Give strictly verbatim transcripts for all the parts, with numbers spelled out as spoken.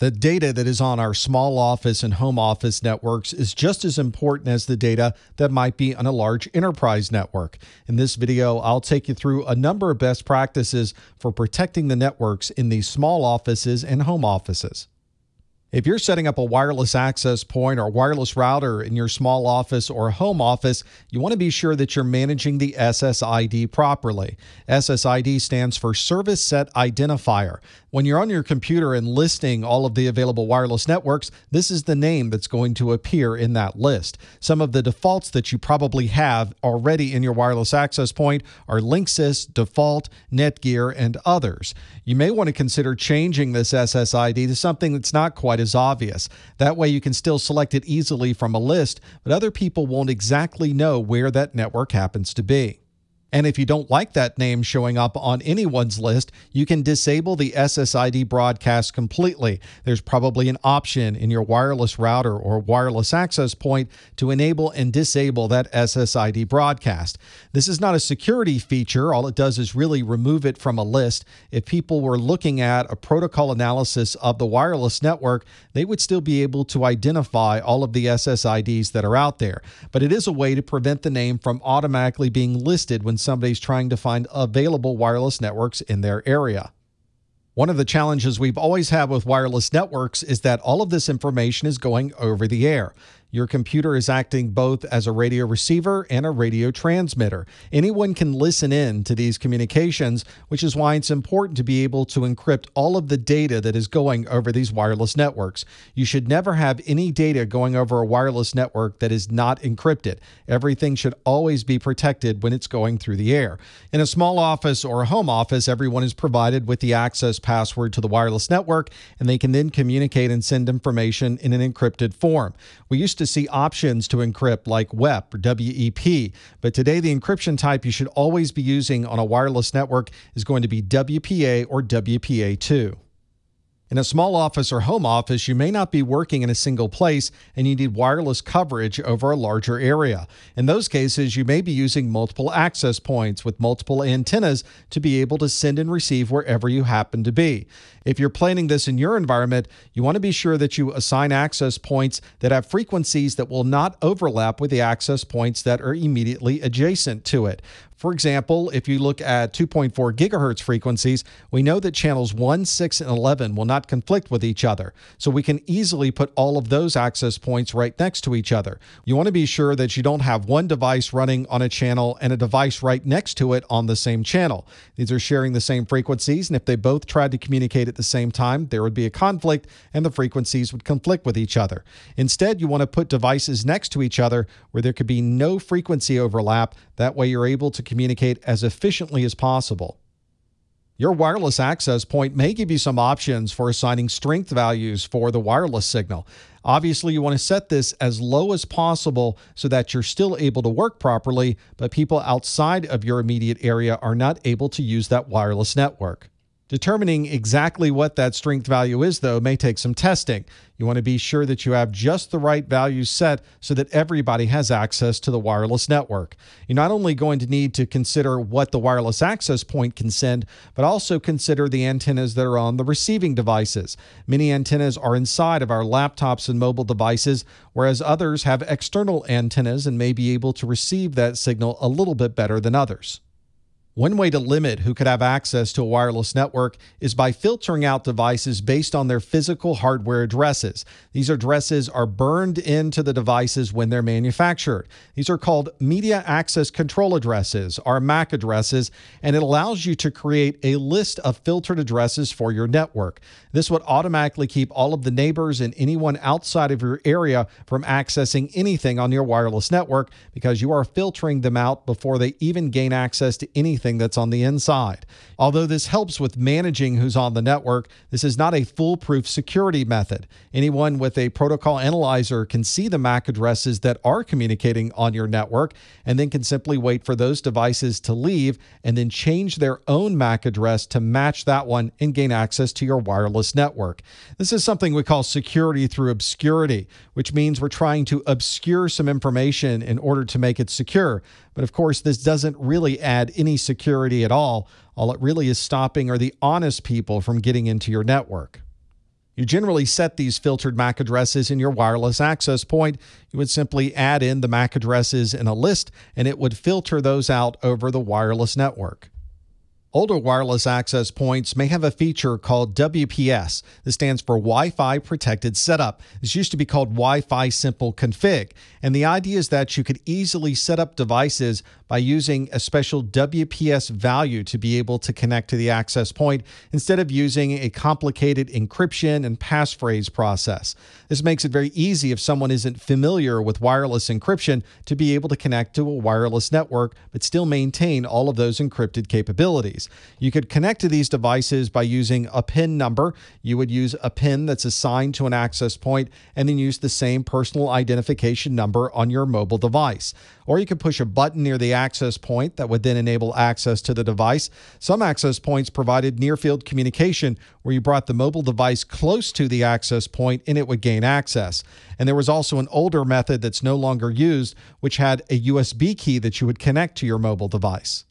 The data that is on our small office and home office networks is just as important as the data that might be on a large enterprise network. In this video, I'll take you through a number of best practices for protecting the networks in these small offices and home offices. If you're setting up a wireless access point or wireless router in your small office or home office, you want to be sure that you're managing the S S I D properly. S S I D stands for Service Set Identifier. When you're on your computer and listing all of the available wireless networks, this is the name that's going to appear in that list. Some of the defaults that you probably have already in your wireless access point are Linksys, Default, Netgear, and others. You may want to consider changing this S S I D to something that's not quite is obvious. That way you can still select it easily from a list, but other people won't exactly know where that network happens to be. And if you don't like that name showing up on anyone's list, you can disable the S S I D broadcast completely. There's probably an option in your wireless router or wireless access point to enable and disable that S S I D broadcast. This is not a security feature. All it does is really remove it from a list. If people were looking at a protocol analysis of the wireless network, they would still be able to identify all of the S S I Ds that are out there. But it is a way to prevent the name from automatically being listed when somebody's trying to find available wireless networks in their area. One of the challenges we've always had with wireless networks is that all of this information is going over the air. Your computer is acting both as a radio receiver and a radio transmitter. Anyone can listen in to these communications, which is why it's important to be able to encrypt all of the data that is going over these wireless networks. You should never have any data going over a wireless network that is not encrypted. Everything should always be protected when it's going through the air. In a small office or a home office, everyone is provided with the access password to the wireless network, and they can then communicate and send information in an encrypted form. We used to to see options to encrypt like W E P or W E P, but today the encryption type you should always be using on a wireless network is going to be W P A or W P A two. In a small office or home office, you may not be working in a single place and you need wireless coverage over a larger area. In those cases, you may be using multiple access points with multiple antennas to be able to send and receive wherever you happen to be. If you're planning this in your environment, you want to be sure that you assign access points that have frequencies that will not overlap with the access points that are immediately adjacent to it. For example, if you look at two point four gigahertz frequencies, we know that channels one, six, and eleven will not conflict with each other, so we can easily put all of those access points right next to each other. You want to be sure that you don't have one device running on a channel and a device right next to it on the same channel. These are sharing the same frequencies, and if they both tried to communicate at the same time, there would be a conflict and the frequencies would conflict with each other. Instead, you want to put devices next to each other where there could be no frequency overlap. That way you're able to communicate as efficiently as possible. Your wireless access point may give you some options for assigning strength values for the wireless signal. Obviously, you want to set this as low as possible so that you're still able to work properly, but people outside of your immediate area are not able to use that wireless network. Determining exactly what that strength value is, though, may take some testing. You want to be sure that you have just the right value set so that everybody has access to the wireless network. You're not only going to need to consider what the wireless access point can send, but also consider the antennas that are on the receiving devices. Many antennas are inside of our laptops and mobile devices, whereas others have external antennas and may be able to receive that signal a little bit better than others. One way to limit who could have access to a wireless network is by filtering out devices based on their physical hardware addresses. These addresses are burned into the devices when they're manufactured. These are called Media Access Control Addresses, or M A C addresses, and it allows you to create a list of filtered addresses for your network. This would automatically keep all of the neighbors and anyone outside of your area from accessing anything on your wireless network because you are filtering them out before they even gain access to anything that's on the inside. Although this helps with managing who's on the network, this is not a foolproof security method. Anyone with a protocol analyzer can see the M A C addresses that are communicating on your network and then can simply wait for those devices to leave and then change their own M A C address to match that one and gain access to your wireless network. This is something we call security through obscurity, which means we're trying to obscure some information in order to make it secure. But of course, this doesn't really add any security at all. All it really is stopping are the honest people from getting into your network. You generally set these filtered MAC addresses in your wireless access point. You would simply add in the MAC addresses in a list, and it would filter those out over the wireless network. Older wireless access points may have a feature called W P S. This stands for Wi-Fi Protected Setup. This used to be called Wi-Fi Simple Config. And the idea is that you could easily set up devices by using a special W P S value to be able to connect to the access point instead of using a complicated encryption and passphrase process. This makes it very easy if someone isn't familiar with wireless encryption to be able to connect to a wireless network but still maintain all of those encrypted capabilities. You could connect to these devices by using a PIN number. You would use a PIN that's assigned to an access point and then use the same personal identification number on your mobile device. Or you could push a button near the access point that would then enable access to the device. Some access points provided near-field communication where you brought the mobile device close to the access point and it would gain access. And there was also an older method that's no longer used, which had a U S B key that you would connect to your mobile device.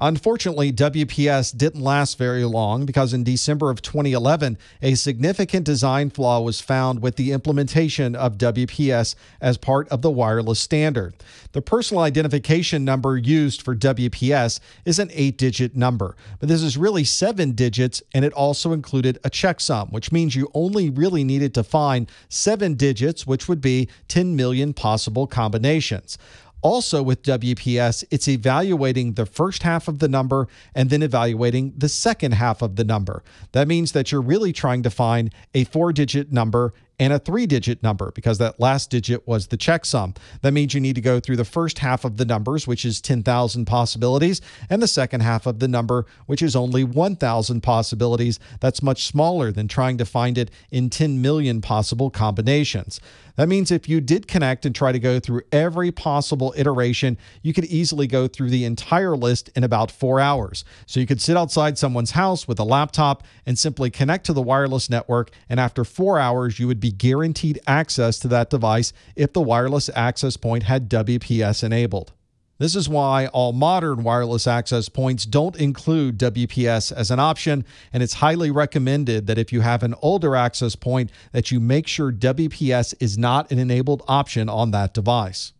Unfortunately, W P S didn't last very long because in December of twenty eleven, a significant design flaw was found with the implementation of W P S as part of the wireless standard. The personal identification number used for W P S is an eight-digit number, but this is really seven digits, and it also included a checksum, which means you only really needed to find seven digits, which would be ten million possible combinations. Also with W P S, it's evaluating the first half of the number and then evaluating the second half of the number. That means that you're really trying to find a four-digit number and a three-digit number because that last digit was the checksum. That means you need to go through the first half of the numbers, which is ten thousand possibilities, and the second half of the number, which is only one thousand possibilities. That's much smaller than trying to find it in ten million possible combinations. That means if you did connect and try to go through every possible iteration, you could easily go through the entire list in about four hours. So you could sit outside someone's house with a laptop and simply connect to the wireless network, and after four hours, you would be guaranteed access to that device if the wireless access point had W P S enabled. This is why all modern wireless access points don't include W P S as an option, and it's highly recommended that if you have an older access point that you make sure W P S is not an enabled option on that device.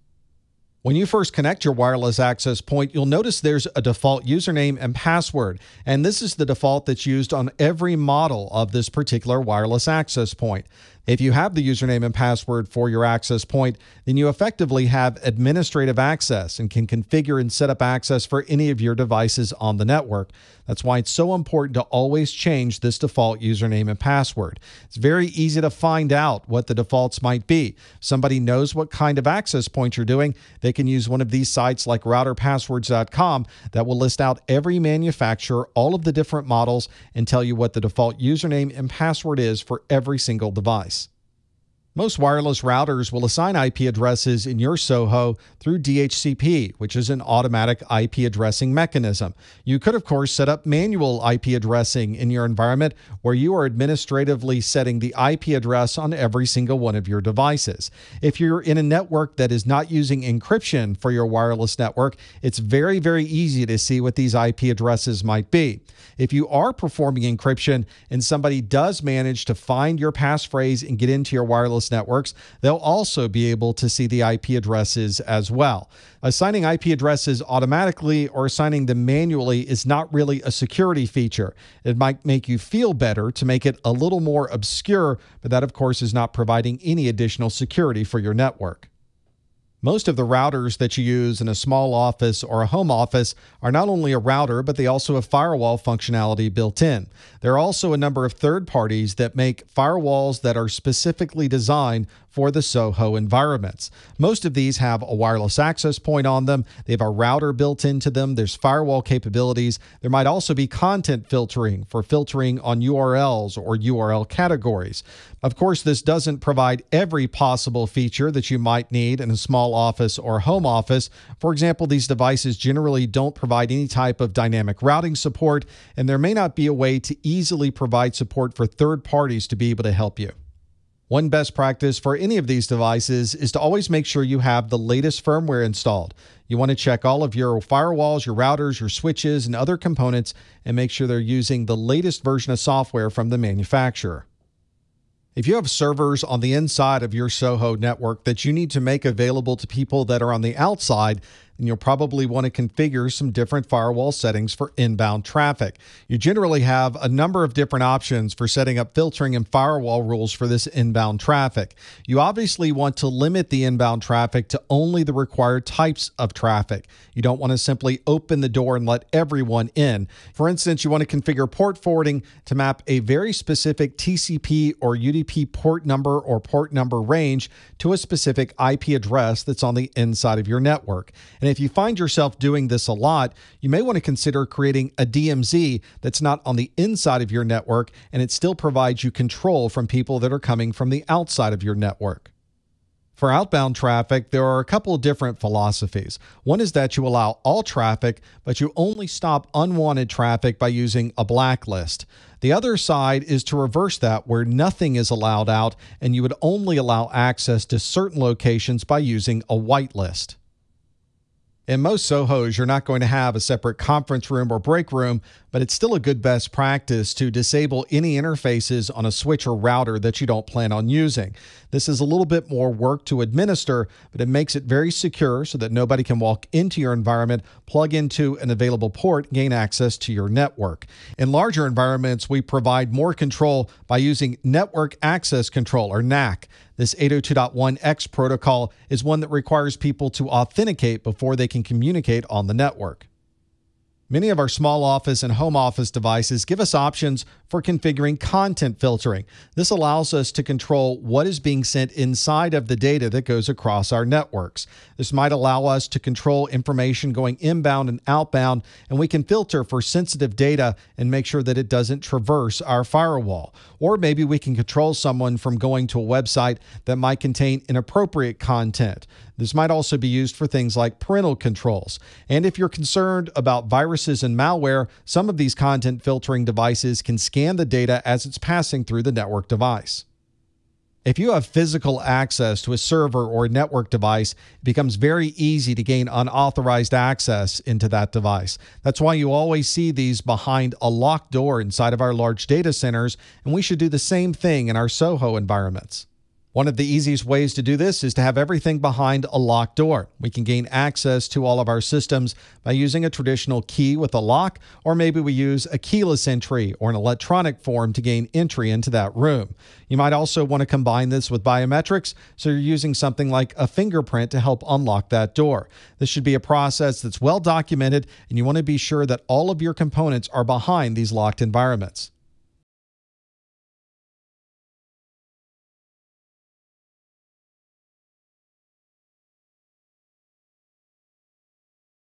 When you first connect your wireless access point, you'll notice there's a default username and password, and this is the default that's used on every model of this particular wireless access point. If you have the username and password for your access point, then you effectively have administrative access and can configure and set up access for any of your devices on the network. That's why it's so important to always change this default username and password. It's very easy to find out what the defaults might be. If somebody knows what kind of access point you're doing, they can use one of these sites like router passwords dot com that will list out every manufacturer, all of the different models, and tell you what the default username and password is for every single device. Most wireless routers will assign I P addresses in your SOHO through D H C P, which is an automatic I P addressing mechanism. You could, of course, set up manual I P addressing in your environment where you are administratively setting the I P address on every single one of your devices. If you're in a network that is not using encryption for your wireless network, it's very, very easy to see what these I P addresses might be. If you are performing encryption and somebody does manage to find your passphrase and get into your wireless networks, they'll also be able to see the I P addresses as well. Assigning I P addresses automatically or assigning them manually is not really a security feature. It might make you feel better to make it a little more obscure, but that, of course, is not providing any additional security for your network. Most of the routers that you use in a small office or a home office are not only a router, but they also have firewall functionality built in. There are also a number of third parties that make firewalls that are specifically designed for the SOHO environments. Most of these have a wireless access point on them. They have a router built into them. There's firewall capabilities. There might also be content filtering for filtering on U R Ls or U R L categories. Of course, this doesn't provide every possible feature that you might need in a small office or home office. For example, these devices generally don't provide any type of dynamic routing support, and there may not be a way to easily provide support for third parties to be able to help you. One best practice for any of these devices is to always make sure you have the latest firmware installed. You want to check all of your firewalls, your routers, your switches, and other components, and make sure they're using the latest version of software from the manufacturer. If you have servers on the inside of your SOHO network that you need to make available to people that are on the outside, then you'll probably want to configure some different firewall settings for inbound traffic. You generally have a number of different options for setting up filtering and firewall rules for this inbound traffic. You obviously want to limit the inbound traffic to only the required types of traffic. You don't want to simply open the door and let everyone in. For instance, you want to configure port forwarding to map a very specific T C P or U D P port number or port number range to a specific I P address that's on the inside of your network. And if you find yourself doing this a lot, you may want to consider creating a D M Z that's not on the inside of your network, and it still provides you control from people that are coming from the outside of your network. For outbound traffic, there are a couple of different philosophies. One is that you allow all traffic, but you only stop unwanted traffic by using a blacklist. The other side is to reverse that, where nothing is allowed out, and you would only allow access to certain locations by using a whitelist. In most SOHOs, you're not going to have a separate conference room or break room, but it's still a good best practice to disable any interfaces on a switch or router that you don't plan on using. This is a little bit more work to administer, but it makes it very secure so that nobody can walk into your environment, plug into an available port, and gain access to your network. In larger environments, we provide more control by using Network Access Control, or N A C. This eight oh two dot one x protocol is one that requires people to authenticate before they can communicate on the network. Many of our small office and home office devices give us options for configuring content filtering. This allows us to control what is being sent inside of the data that goes across our networks. This might allow us to control information going inbound and outbound, and we can filter for sensitive data and make sure that it doesn't traverse our firewall. Or maybe we can control someone from going to a website that might contain inappropriate content. This might also be used for things like parental controls. And if you're concerned about viruses and malware, some of these content filtering devices can scan the data as it's passing through the network device. If you have physical access to a server or a network device, it becomes very easy to gain unauthorized access into that device. That's why you always see these behind a locked door inside of our large data centers, and we should do the same thing in our SOHO environments. One of the easiest ways to do this is to have everything behind a locked door. We can gain access to all of our systems by using a traditional key with a lock, or maybe we use a keyless entry or an electronic form to gain entry into that room. You might also want to combine this with biometrics, so you're using something like a fingerprint to help unlock that door. This should be a process that's well documented, and you want to be sure that all of your components are behind these locked environments.